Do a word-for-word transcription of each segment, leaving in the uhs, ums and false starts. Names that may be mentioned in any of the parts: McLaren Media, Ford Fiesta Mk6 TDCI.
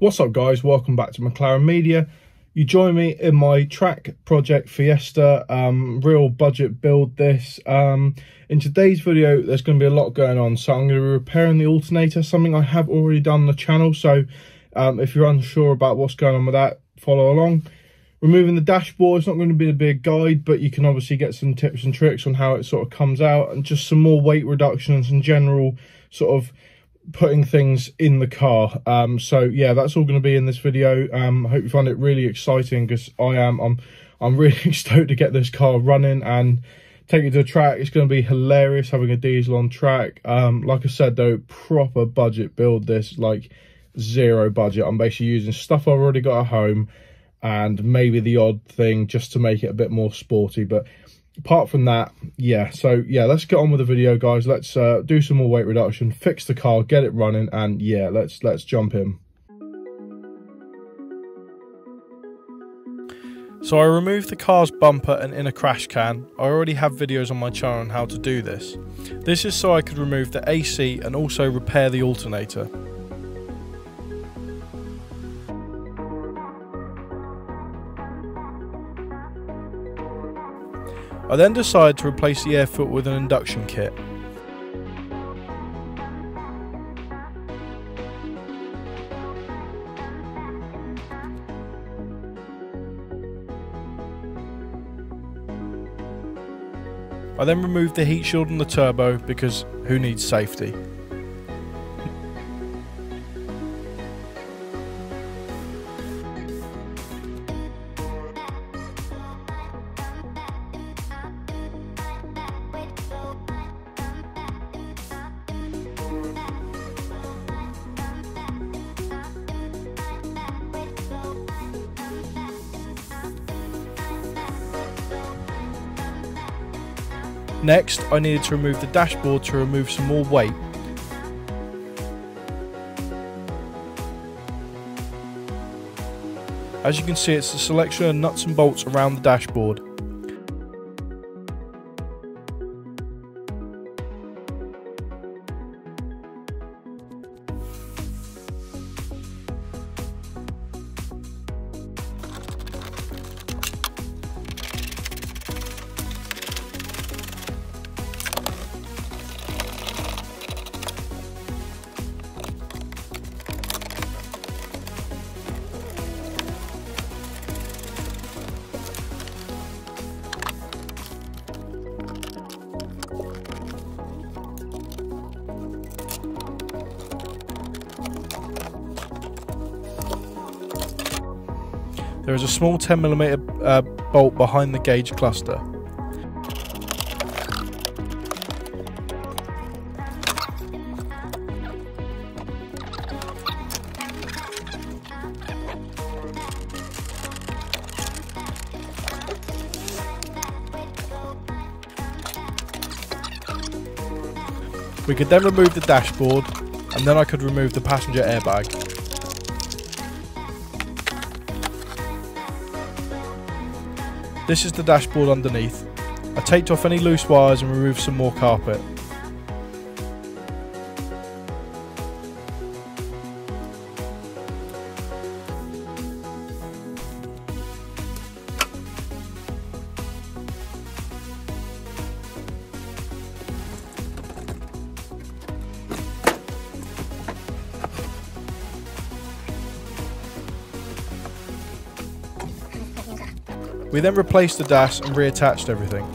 What's up guys, welcome back to McLaren Media. You join me in my track project Fiesta, um, real budget build this. Um, in today's video, there's going to be a lot going on. So I'm going to be repairing the alternator, something I have already done on the channel. So um, if you're unsure about what's going on with that, follow along. Removing the dashboard, it's not going to be a big guide, but you can obviously get some tips and tricks on how it sort of comes out and just some more weight reductions and general sort of putting things in the car. Um so yeah, that's all going to be in this video. um I hope you find it really exciting, because i am i'm i'm really stoked to get this car running and take it to the track. It's going to be hilarious having a diesel on track. Um like I said though, proper budget build this, like zero budget. I'm basically using stuff I've already got at home and maybe the odd thing just to make it a bit more sporty, but apart from that, yeah. So yeah, let's get on with the video guys. Let's uh, do some more weight reduction, fix the car, get it running, and yeah, let's let's jump in. So I removed the car's bumper and inner crash can. I already have videos on my channel on how to do this. This is so I could remove the A C and also repair the alternator. I then decided to replace the air filter with an induction kit. I then removed the heat shield and the turbo, because who needs safety? Next, I needed to remove the dashboard to remove some more weight. As you can see, it's the selection of nuts and bolts around the dashboard. There is a small ten millimeter uh, bolt behind the gauge cluster. We could then remove the dashboard, and then I could remove the passenger airbag. This is the dashboard underneath. I taped off any loose wires and removed some more carpet. We then replaced the dash and reattached everything.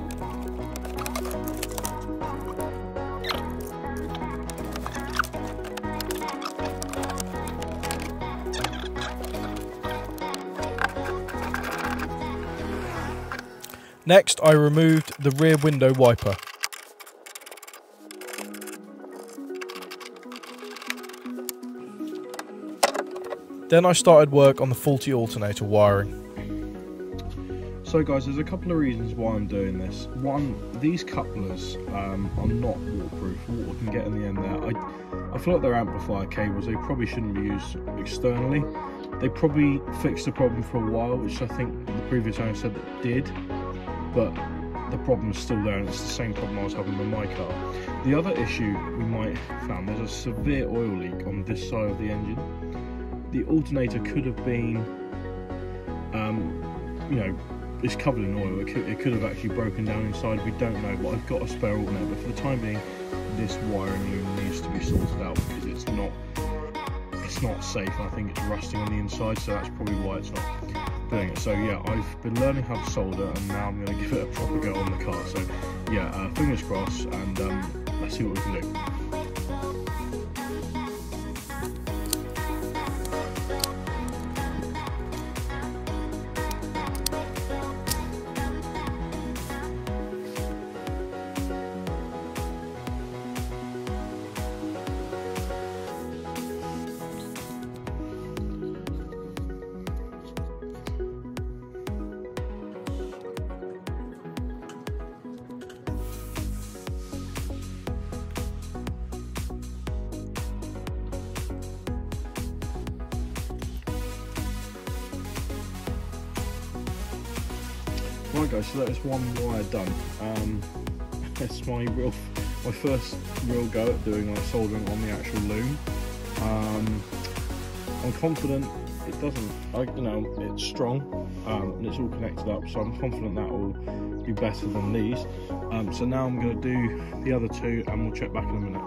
Next, I removed the rear window wiper. Then I started work on the faulty alternator wiring. So guys, there's a couple of reasons why I'm doing this. One, these couplers um, are not waterproof. Water can get in the end there. I, I feel like they're amplifier cables. They probably shouldn't be used externally. They probably fixed the problem for a while, which I think the previous owner said that did, but the problem is still there, and it's the same problem I was having with my car. The other issue we might have found, there's a severe oil leak on this side of the engine. the alternator could have been, um, you know, it's covered in oil. It could, it could have actually broken down inside. We don't know, but I've got a spare alternator. But for the time being, this wiring loom needs to be sorted out because it's not, it's not safe. I think it's rusting on the inside, so that's probably why it's not doing it. So yeah, I've been learning how to solder, and now I'm going to give it a proper go on the car. So yeah, uh, fingers crossed, and um, let's see what we can do. Right guys, so that is one wire done. Um, that's my real, my first real go at doing like soldering on the actual loom. Um, I'm confident it doesn't, I, you know, it's strong, um, and it's all connected up, so I'm confident that will be better than these. Um, so now I'm going to do the other two and we'll check back in a minute.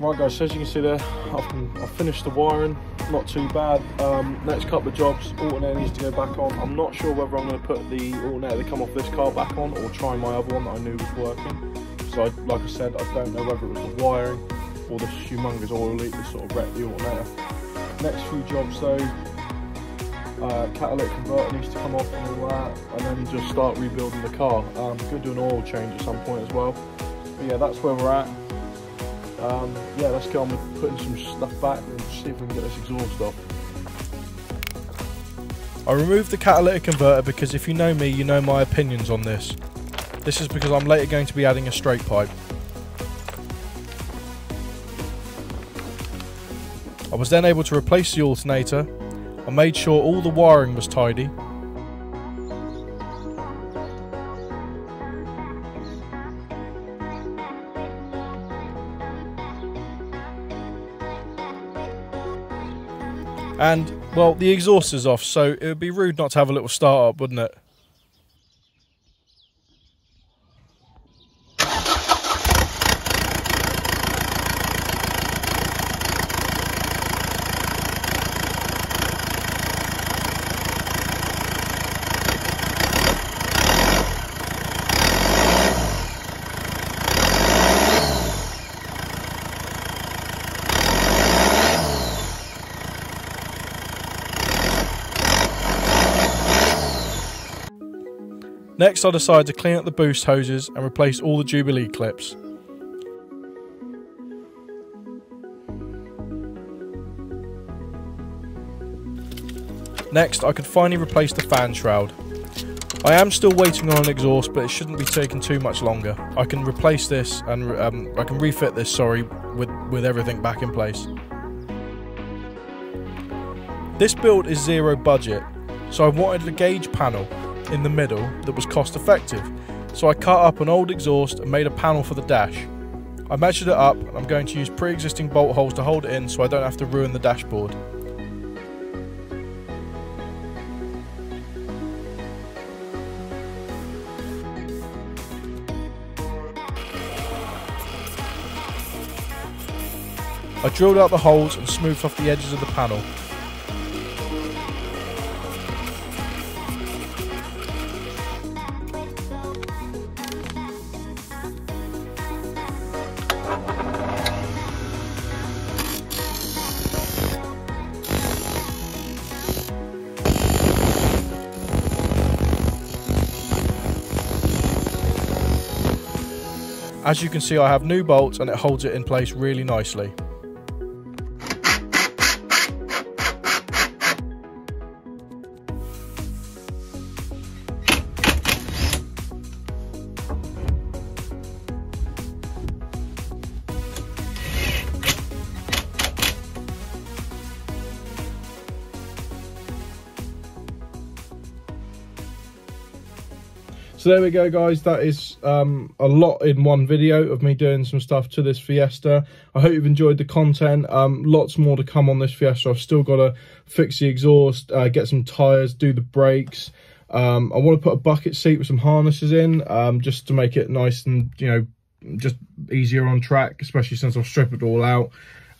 Right guys, so as you can see there, I've, I've finished the wiring, not too bad. Um, next couple of jobs, alternator needs to go back on. I'm not sure whether I'm going to put the alternator that come off this car back on or try my other one that I knew was working. So I, like I said, I don't know whether it was the wiring or this humongous oil leak that sort of wrecked the alternator. Next few jobs though, uh, catalytic converter needs to come off and all that, and then just start rebuilding the car. Um, could do an oil change at some point as well. But yeah, that's where we're at. Um, yeah, let's go on with putting some stuff back and see if we can get this exhaust off. I removed the catalytic converter because if you know me, you know my opinions on this. This is because I'm later going to be adding a straight pipe. I was then able to replace the alternator. I made sure all the wiring was tidy. And, well, the exhaust is off, so it would be rude not to have a little start up, wouldn't it? Next, I decided to clean up the boost hoses and replace all the Jubilee clips. Next, I could finally replace the fan shroud. I am still waiting on an exhaust, but it shouldn't be taking too much longer. I can replace this and um, I can refit this, sorry, with, with everything back in place. This build is zero budget, so I wanted a gauge panel in the middle that was cost effective, so I cut up an old exhaust and made a panel for the dash. I measured it up and I'm going to use pre-existing bolt holes to hold it in so I don't have to ruin the dashboard. I drilled out the holes and smoothed off the edges of the panel. As you can see, I have new bolts and it holds it in place really nicely. So there we go, guys. That is um, a lot in one video of me doing some stuff to this Fiesta. I hope you've enjoyed the content. Um, lots more to come on this Fiesta. I've still got to fix the exhaust, uh, get some tyres, do the brakes. Um, I want to put a bucket seat with some harnesses in, um, just to make it nice and, you know, just easier on track, especially since I've stripped it all out.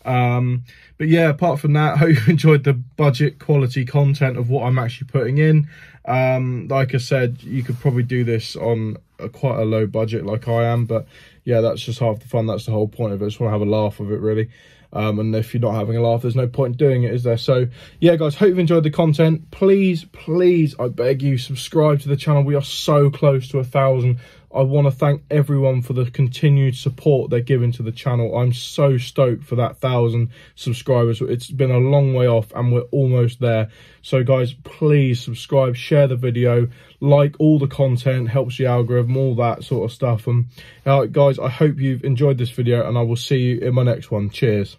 Um, but yeah, apart from that, hope you enjoyed the budget quality content of what I'm actually putting in. Um, like I said, you could probably do this on a, quite a low budget like I am, but yeah, that's just half the fun. That's the whole point of it. I just want to have a laugh with it, really. Um, and if you're not having a laugh, there's no point in doing it, is there? So yeah, guys, hope you've enjoyed the content. Please, please, I beg you, subscribe to the channel. We are so close to a thousand. I want to thank everyone for the continued support they're giving to the channel. I'm so stoked for that thousand subscribers. It's been a long way off and we're almost there. So guys, please subscribe, share the video, like all the content, helps the algorithm, all that sort of stuff. And uh, guys, I hope you've enjoyed this video and I will see you in my next one. Cheers.